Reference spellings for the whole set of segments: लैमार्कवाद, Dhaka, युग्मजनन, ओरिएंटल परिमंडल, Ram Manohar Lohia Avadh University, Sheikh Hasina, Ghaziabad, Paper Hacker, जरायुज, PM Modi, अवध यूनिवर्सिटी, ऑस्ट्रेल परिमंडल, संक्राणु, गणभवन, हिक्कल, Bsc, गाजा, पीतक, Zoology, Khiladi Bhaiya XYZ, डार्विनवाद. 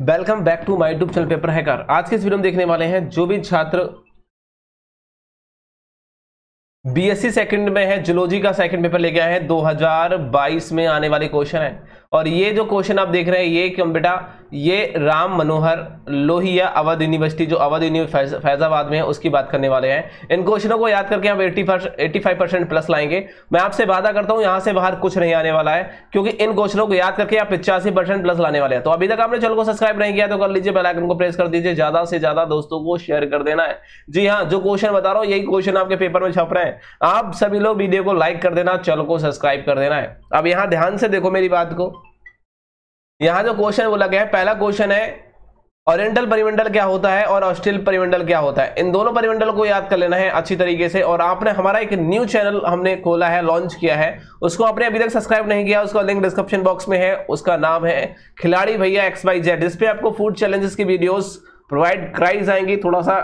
Welcome back to my YouTube channel paper hacker. आज के इस वीडियो में देखने वाले हैं जो भी छात्र बीएससी सेकंड में है, जूलॉजी का सेकंड पेपर लेके आए हैं 2022 में आने वाले क्वेश्चन है। और ये जो क्वेश्चन आप देख रहे हैं ये क्यों बेटा, ये राम मनोहर लोहिया अवध यूनिवर्सिटी जो अवध यूनिवर्सिटी फैजाबाद में है उसकी बात करने वाले हैं। इन क्वेश्चनों को याद करके आप 85% प्लस लाएंगे। मैं आपसे वादा करता हूँ यहाँ से बाहर कुछ नहीं आने वाला है, क्योंकि इन क्वेश्चनों को याद करके आप 85% प्लस लाने वाले हैं। तो अभी तक आपने चैनल को सब्सक्राइब नहीं किया तो कर लीजिए, बेल आइकन को प्रेस कर दीजिए, ज्यादा से ज्यादा दोस्तों को शेयर कर देना है। जी हाँ, जो क्वेश्चन बता रहा हूँ यही क्वेश्चन आपके पेपर में छप रहे हैं। आप सभी लोग वीडियो को लाइक कर देना, चैनल को सब्सक्राइब कर देना है। अब यहाँ ध्यान से देखो मेरी बात को, यहाँ जो क्वेश्चन बोला गया है पहला क्वेश्चन है ओरिएंटल परिमंडल क्या होता है और ऑस्ट्रेल परिमंडल क्या होता है। इन दोनों परिमंडल को याद कर लेना है अच्छी तरीके से। और आपने हमारा एक न्यू चैनल हमने खोला है, लॉन्च किया है, उसको आपने अभी तक सब्सक्राइब नहीं किया, उसका लिंक डिस्क्रिप्शन बॉक्स में है। उसका नाम है खिलाड़ी भैया XYZ, जिसपे आपको फूड चैलेंजेस की वीडियोज प्रोवाइड कराई जाएंगी थोड़ा सा,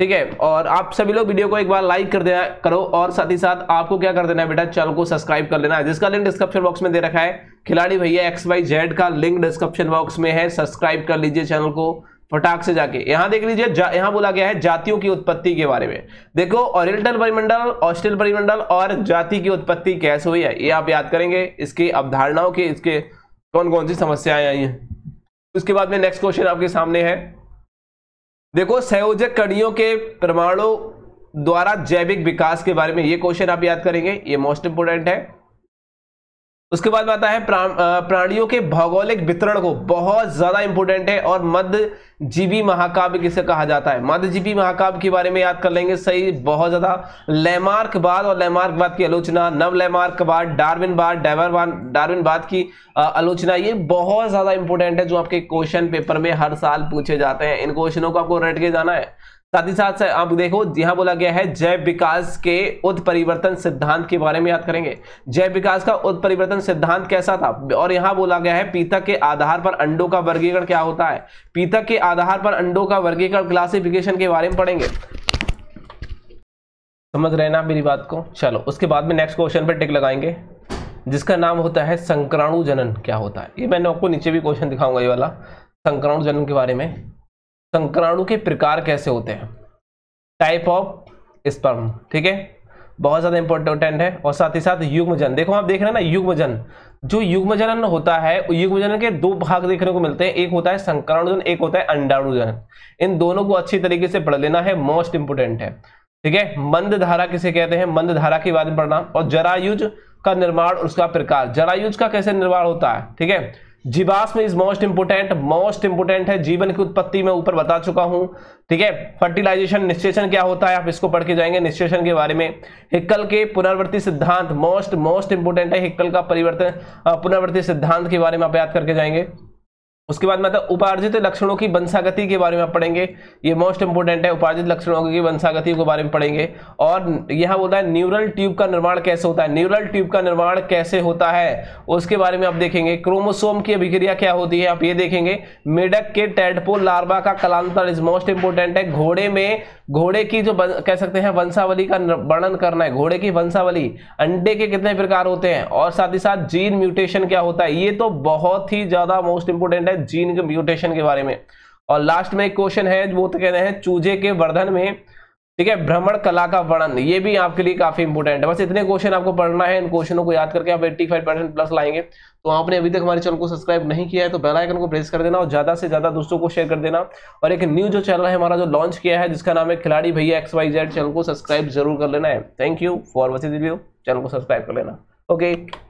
ठीक है। और आप सभी लोग वीडियो को एक बार लाइक कर देना करो, और साथ ही साथ आपको क्या कर देना है बेटा, चैनल को सब्सक्राइब कर लेना है, जिसका लिंक डिस्क्रिप्शन बॉक्स में दे रखा है। खिलाड़ी भैया XYZ का लिंक डिस्क्रिप्शन बॉक्स में है, सब्सक्राइब कर लीजिए चैनल को फटाक से जाके। यहाँ देख लीजिए, यहाँ बोला गया है जातियों की उत्पत्ति के बारे में। देखो ओरिएंटल परिमंडल, ऑस्ट्रेल परिमंडल और जाति की उत्पत्ति कैसे हुई है ये आप याद करेंगे, इसकी अवधारणाओं के, इसके कौन कौन सी समस्याएं आई हैं। उसके बाद में नेक्स्ट क्वेश्चन आपके सामने है, देखो संयोजक कड़ियों के परमाणुओं द्वारा जैविक विकास के बारे में, ये क्वेश्चन आप याद करेंगे, ये मोस्ट इंपोर्टेंट है। उसके बाद आता है प्राणियों के भौगोलिक वितरण को, बहुत ज्यादा इंपोर्टेंट है। और मध्यजीवी महाकाव्य किसे कहा जाता है, मध्यजीवी महाकाव्य के बारे में याद कर लेंगे सही, बहुत ज्यादा। लैमार्कवाद और लैमार्कवाद की आलोचना, नव लैमार्कवाद, डार्विनवाद, डार्विनवाद की आलोचना, ये बहुत ज्यादा इंपोर्टेंट है, जो आपके क्वेश्चन पेपर में हर साल पूछे जाते हैं। इन क्वेश्चनों को आपको रट के जाना है। साथ ही साथ आप देखो यहाँ बोला गया है जैव विकास के उत्परिवर्तन सिद्धांत के बारे में याद करेंगे, जैव विकास का उत्परिवर्तन सिद्धांत कैसा था। और यहाँ बोला गया है पीतक के आधार पर अंडों का वर्गीकरण क्या होता है, पीतक के आधार पर अंडों का वर्गीकरण क्लासिफिकेशन के बारे में पढ़ेंगे। समझ रहे हैं ना मेरी बात को। चलो उसके बाद में नेक्स्ट क्वेश्चन पर टिक लगाएंगे, जिसका नाम होता है संक्राणु जनन क्या होता है। ये मैंने आपको नीचे भी क्वेश्चन दिखाऊंगा, ये वाला संक्राणु जनन के बारे में। संक्राणु के प्रकार कैसे होते हैं, टाइप ऑफ स्पर्म, ठीक है, बहुत ज़्यादा इंपॉर्टेंट है। और साथ ही साथ युग्मजन, देखो आप देख रहे हैं ना युग्मजन, जो युग्मजनन होता है, युग्मजनन के दो भाग देखने को मिलते हैं, एक होता है संक्राणुजनन, एक होता है अंडाणुजनन। इन दोनों को अच्छी तरीके से पढ़ लेना है, मोस्ट इंपोर्टेंट है, ठीक है। मंद धारा किसे कहते हैं, मंद धारा के बारे में पढ़ना। और जरायुज का निर्माण और उसका प्रकार, जरायुज का कैसे निर्माण होता है, ठीक है। जीवाश्म इज मोस्ट इंपोर्टेंट है, जीवन की उत्पत्ति में ऊपर बता चुका हूं, ठीक है। फर्टिलाइजेशन, निषेचन क्या होता है, आप इसको पढ़ के जाएंगे निषेचन के बारे में। हिक्कल के पुनरावर्ती सिद्धांत मोस्ट इंपोर्टेंट है, हिक्कल का परिवर्तन पुनरावर्ती सिद्धांत के बारे में आप याद करके जाएंगे। उसके बाद मतलब उपार्जित लक्षणों की वंशागति के बारे में आप पढ़ेंगे, ये मोस्ट इंपोर्टेंट है, उपार्जित लक्षणों की वंशागति के बारे में पढ़ेंगे। और यहाँ बोलता है न्यूरल ट्यूब का निर्माण कैसे होता है, न्यूरल ट्यूब का निर्माण कैसे होता है उसके बारे में आप देखेंगे। क्रोमोसोम की अभिक्रिया क्या होती है आप ये देखेंगे। मेढक के टैडपोल लार्वा का कलांतर इज मोस्ट इंपोर्टेंट है। घोड़े में, घोड़े की जो कह सकते हैं वंशावली का वर्णन करना है, घोड़े की वंशावली। अंडे के कितने प्रकार होते हैं, और साथ ही साथ जीन म्यूटेशन क्या होता है, ये तो बहुत ही ज्यादा मोस्ट इंपोर्टेंट है, जीन के म्यूटेशन के बारे में। और लास्ट में एक क्वेश्चन है वो तो कहते हैं चूजे के वर्धन में, ठीक है, भ्रमण कला का वर्णन, ये भी आपके लिए काफी इंपोर्टेंट है। बस इतने क्वेश्चन आपको पढ़ना है, इन क्वेश्चनों को याद करके आप 85% प्लस लाएंगे। तो आपने अभी तक हमारे चैनल को सब्सक्राइब नहीं किया है तो बेल आइकन को प्रेस कर देना, और ज्यादा से ज्यादा दोस्तों को शेयर कर देना। और एक न्यू जो चैनल है हमारा जो लॉन्च किया है जिसका नाम है खिलाड़ी भैया XYZ, चैनल को सब्सक्राइब जरूर कर लेना है। Thank you for watching the video, channel को सब्सक्राइब कर लेना, ओके।